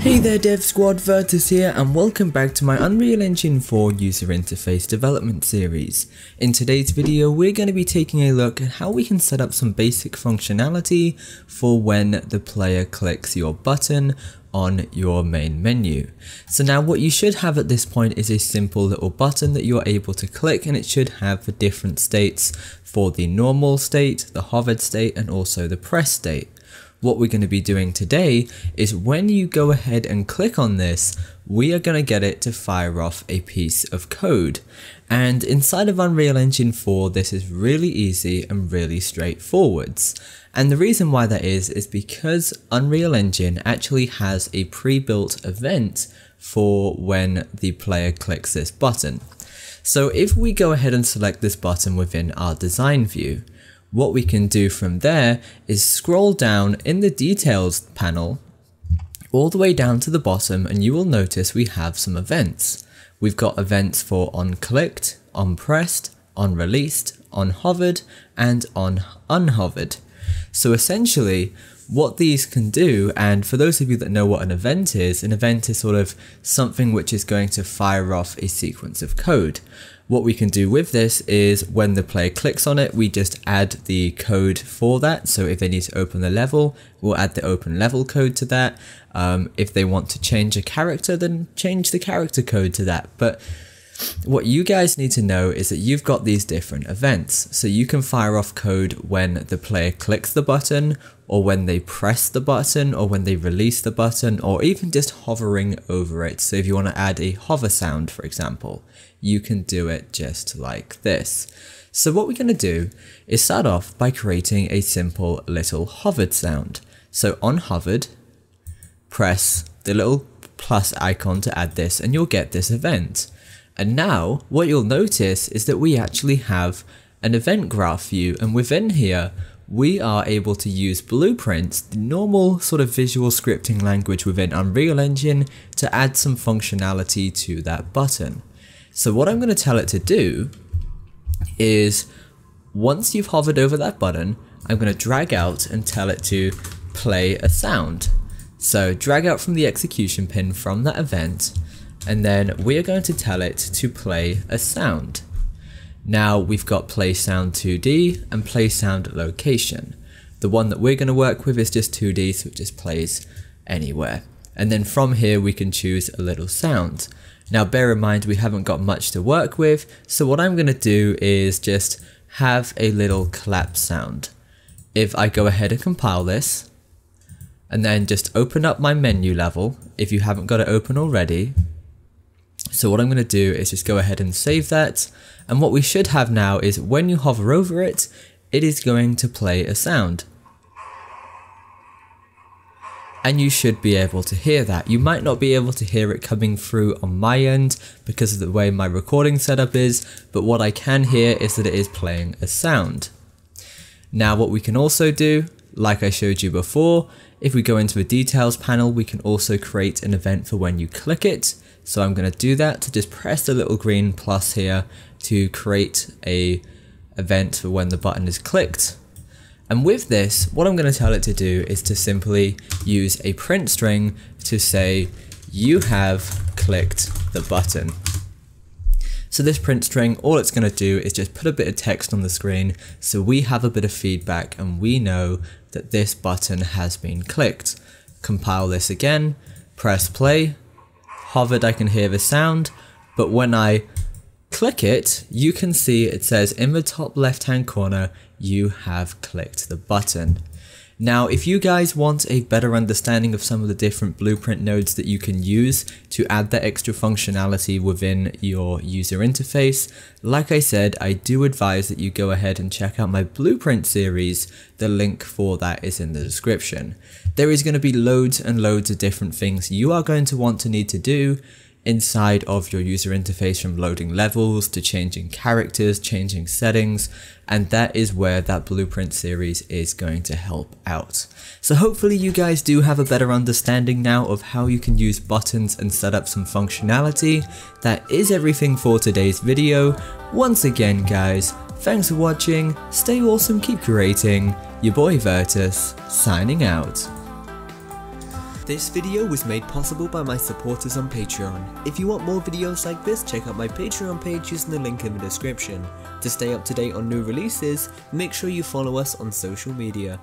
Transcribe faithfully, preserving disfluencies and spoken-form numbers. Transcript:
Hey there Dev Squad, Virtus here and welcome back to my Unreal Engine four user interface development series. In today's video we're going to be taking a look at how we can set up some basic functionality for when the player clicks your button on your main menu. So now what you should have at this point is a simple little button that you're able to click, and it should have the different states for the normal state, the hovered state and also the press state. What we're going to be doing today is when you go ahead and click on this, we are going to get it to fire off a piece of code. And inside of Unreal Engine four, this is really easy and really straightforward. And the reason why that is, is because Unreal Engine actually has a pre-built event for when the player clicks this button. So if we go ahead and select this button within our design view, what we can do from there is scroll down in the details panel all the way down to the bottom, and you will notice we have some events. We've got events for on clicked, on pressed, on released, on hovered and on unhovered. So essentially what these can do, and for those of you that know what an event is, an event is sort of something which is going to fire off a sequence of code. What we can do with this is when the player clicks on it, we just add the code for that. So if they need to open the level, we'll add the open level code to that. Um, if they want to change a character, then change the character code to that. But what you guys need to know is that you've got these different events, so you can fire off code when the player clicks the button, or when they press the button, or when they release the button, or even just hovering over it. So if you want to add a hover sound, for example, you can do it just like this. So what we're going to do is start off by creating a simple little hovered sound. So on hovered, press the little plus icon to add this and you'll get this event. And now what you'll notice is that we actually have an event graph view, and within here we are able to use Blueprints, the normal sort of visual scripting language within Unreal Engine, to add some functionality to that button. So what I'm going to tell it to do is once you've hovered over that button, I'm going to drag out and tell it to play a sound. So drag out from the execution pin from that event, and then we are going to tell it to play a sound. Now we've got play sound two D and play sound location. The one that we're going to work with is just two D, so it just plays anywhere. And then from here we can choose a little sound. Now bear in mind we haven't got much to work with, so what I'm going to do is just have a little clap sound. If I go ahead and compile this, and then just open up my menu level if you haven't got it open already. So what I'm going to do is just go ahead and save that, and what we should have now is when you hover over it, it is going to play a sound. And you should be able to hear that. You might not be able to hear it coming through on my end because of the way my recording setup is, but what I can hear is that it is playing a sound. Now what we can also do, like I showed you before, if we go into the details panel, we can also create an event for when you click it. So I'm going to do that, to just press the little green plus here to create a event for when the button is clicked. And with this, what I'm going to tell it to do is to simply use a print string to say, you have clicked the button. So this print string, all it's going to do is just put a bit of text on the screen so we have a bit of feedback and we know that this button has been clicked. Compile this again, press play, hovered, I can hear the sound, but when I click it, you can see it says in the top left hand corner, you have clicked the button. Now, if you guys want a better understanding of some of the different Blueprint nodes that you can use to add that extra functionality within your user interface, like I said, I do advise that you go ahead and check out my Blueprint series. The link for that is in the description. There is going to be loads and loads of different things you are going to want to need to do inside of your user interface, from loading levels to changing characters, changing settings, and that is where that Blueprint series is going to help out. So hopefully you guys do have a better understanding now of how you can use buttons and set up some functionality. That is everything for today's video. Once again guys, thanks for watching, stay awesome, keep creating. Your boy Virtus, signing out. This video was made possible by my supporters on Patreon. If you want more videos like this, check out my Patreon page using the link in the description. To stay up to date on new releases, make sure you follow us on social media.